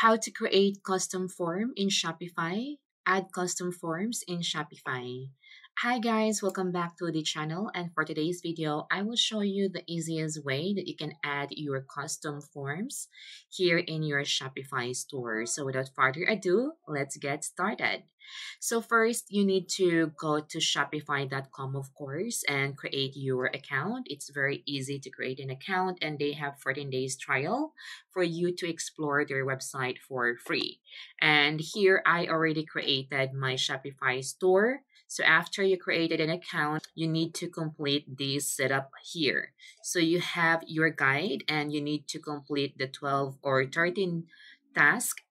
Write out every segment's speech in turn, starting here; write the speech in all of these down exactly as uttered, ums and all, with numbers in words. How to create custom form in Shopify, add custom forms in Shopify. Hi guys, welcome back to the channel, and for today's video, I will show you the easiest way that you can add your custom forms here in your Shopify store. So without further ado, let's get started. So first, you need to go to shopify dot com, of course, and create your account. It's very easy to create an account, and they have fourteen days trial for you to explore their website for free. And here, I already created my Shopify store. So after you created an account, you need to complete this setup here. So you have your guide, and you need to complete the twelve or thirteen tasks.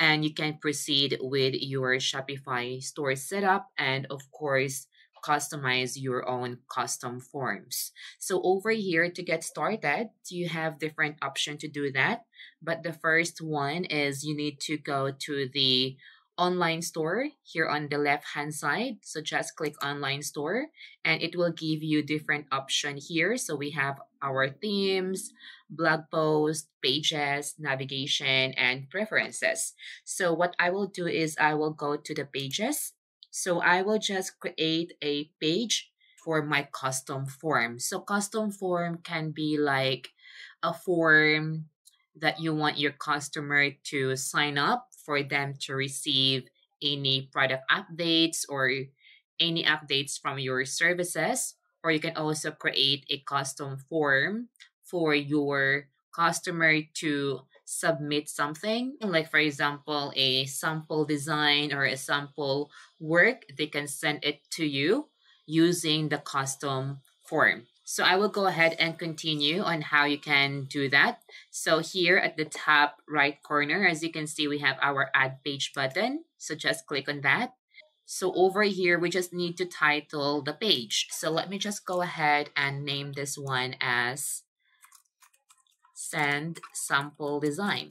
And you can proceed with your Shopify store setup and, of course, customize your own custom forms. So over here, to get started, you have different options to do that. But the first one is you need to go to the online store here on the left-hand side. So just click online store, and it will give you different options here. So we have our themes, blog posts, pages, navigation, and preferences. So what I will do is I will go to the pages. So I will just create a page for my custom form. So custom form can be like a form that you want your customer to sign up for them to receive any product updates or any updates from your services. Or you can also create a custom form for your customer to submit something, like for example, a sample design or a sample work. They can send it to you using the custom form. So I will go ahead and continue on how you can do that. So here at the top right corner, as you can see, we have our add page button. So just click on that. So over here, we just need to title the page. So let me just go ahead and name this one as Send Sample Design.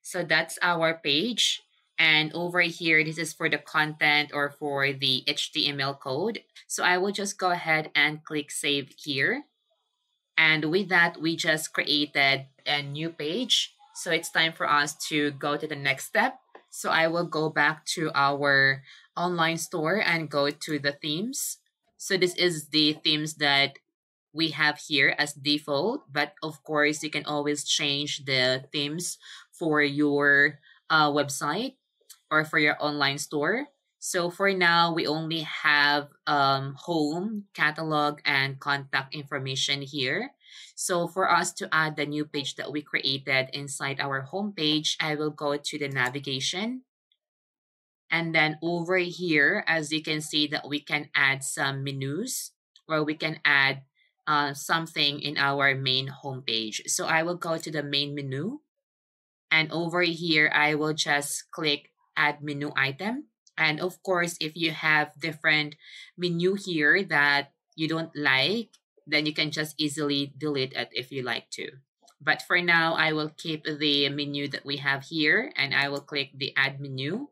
So that's our page. And over here, this is for the content or for the H T M L code. So I will just go ahead and click save here. And with that, we just created a new page. So it's time for us to go to the next step. So I will go back to our online store and go to the themes. So this is the themes that we have here as default. But of course, you can always change the themes for your Uh, website or for your online store. So for now, we only have um, home, catalog, and contact information here. So for us to add the new page that we created inside our home page, I will go to the navigation. And then over here, as you can see, that we can add some menus, or we can add uh, something in our main home page. So I will go to the main menu. And over here, I will just click add menu item. And of course, if you have different menu here that you don't like, then you can just easily delete it if you like to. But for now, I will keep the menu that we have here, and I will click the add menu.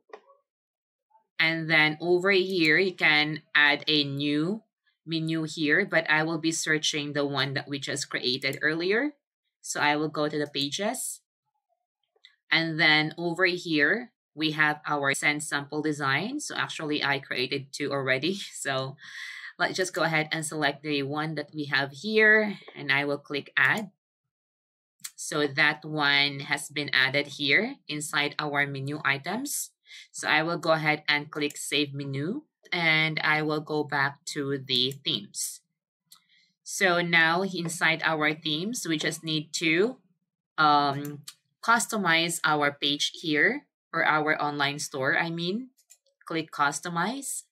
And then over here, you can add a new menu here, but I will be searching the one that we just created earlier. So I will go to the pages. And then over here, we have our send sample design. So actually, I created two already. So let's just go ahead and select the one that we have here. And I will click add. So that one has been added here inside our menu items. So I will go ahead and click save menu. And I will go back to the themes. So now inside our themes, we just need to um, customize our page here, or our online store, I mean. Click customize.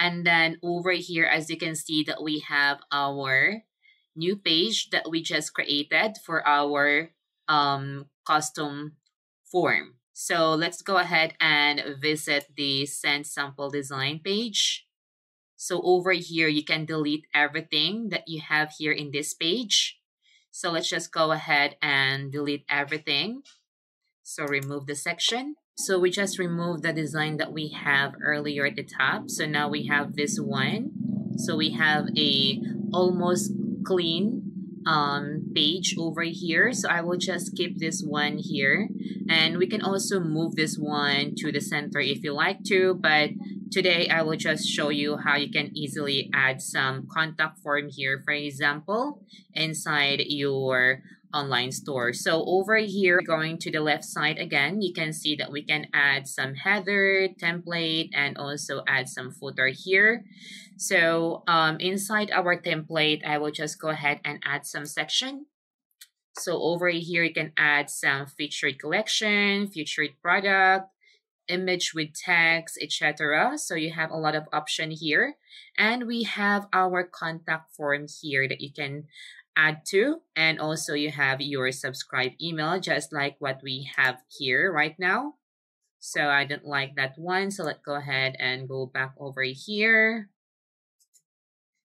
And then over here, as you can see, that we have our new page that we just created for our um, custom form. So let's go ahead and visit the Send Sample Design page. So over here, you can delete everything that you have here in this page. So let's just go ahead and delete everything. So remove the section. So we just removed the design that we have earlier at the top. So now we have this one. So we have a almost clean um, page over here. So I will just keep this one here, and we can also move this one to the center if you like to, but today I will just show you how you can easily add some contact form here, for example, inside your online store. So over here, going to the left side again, you can see that we can add some header, template, and also add some footer here. So um, inside our template, I will just go ahead and add some section. So over here, you can add some featured collection, featured product, image with text, et cetera. So you have a lot of option here. And we have our contact form here that you can add to, and also you have your subscribe email, just like what we have here right now. So I don't like that one, so let's go ahead and go back over here.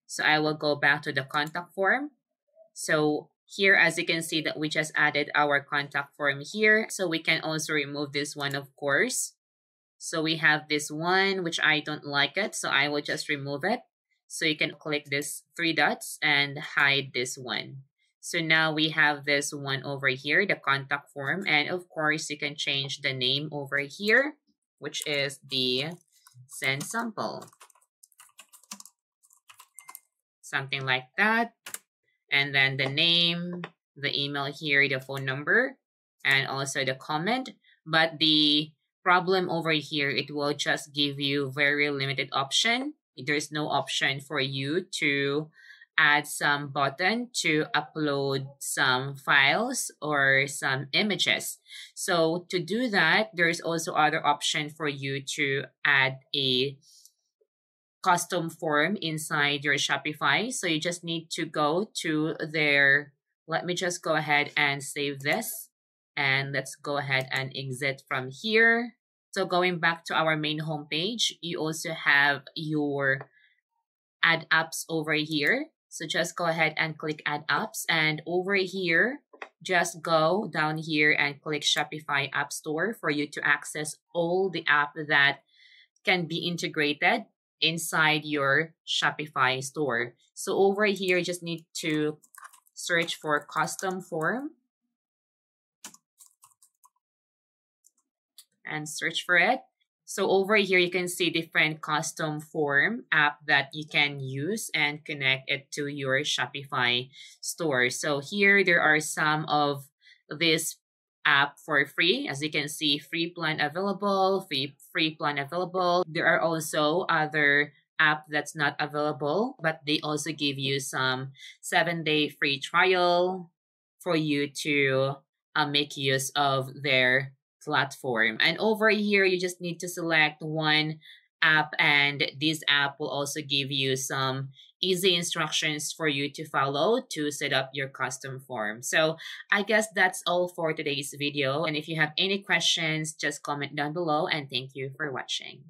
So I will go back to the contact form. So here, as you can see, that we just added our contact form here. So we can also remove this one, of course. So we have this one, which I don't like it, so I will just remove it. So you can click this three dots and hide this one. So now we have this one over here, the contact form. And of course, you can change the name over here, which is the send sample. Something like that. And then the name, the email here, the phone number, and also the comment. But the problem over here, it will just give you very limited option. There's no option for you to add some button to upload some files or some images. So to do that, there's also other option for you to add a custom form inside your Shopify. So you just need to go to their, let me just go ahead and save this, and let's go ahead and exit from here. So going back to our main homepage, you also have your add apps over here. So just go ahead and click add apps, and over here, just go down here and click Shopify App Store for you to access all the app that can be integrated inside your Shopify store. So over here, you just need to search for custom form and search for it. So over here, you can see different custom form app that you can use and connect it to your Shopify store. So here, there are some of this app for free. As you can see, free plan available, free, free plan available. There are also other app that's not available, but they also give you some seven day free trial for you to uh, make use of their platform. And over here, you just need to select one app, and this app will also give you some easy instructions for you to follow to set up your custom form. So I guess that's all for today's video. And if you have any questions, just comment down below, and thank you for watching.